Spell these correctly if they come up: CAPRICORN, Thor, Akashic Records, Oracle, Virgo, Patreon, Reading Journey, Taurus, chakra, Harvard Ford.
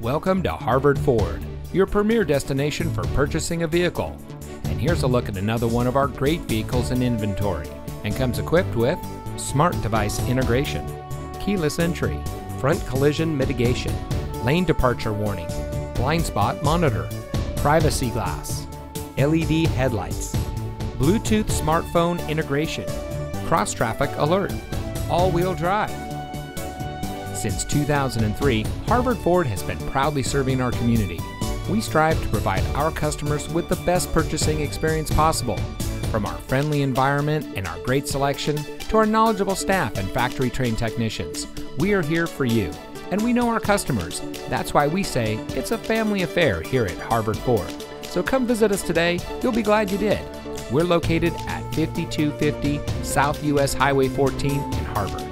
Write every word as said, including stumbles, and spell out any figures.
Welcome to Harvard Ford, your premier destination for purchasing a vehicle. And here's a look at another one of our great vehicles in inventory, and comes equipped with smart device integration, keyless entry, front collision mitigation, lane departure warning, blind spot monitor, privacy glass, L E D headlights, Bluetooth smartphone integration, cross-traffic alert, all-wheel drive. Since two thousand three, Harvard Ford has been proudly serving our community. We strive to provide our customers with the best purchasing experience possible. From our friendly environment and our great selection to our knowledgeable staff and factory-trained technicians, we are here for you, and we know our customers. That's why we say it's a family affair here at Harvard Ford. So come visit us today. You'll be glad you did. We're located at fifty-two fifty South U S Highway fourteen in Harvard.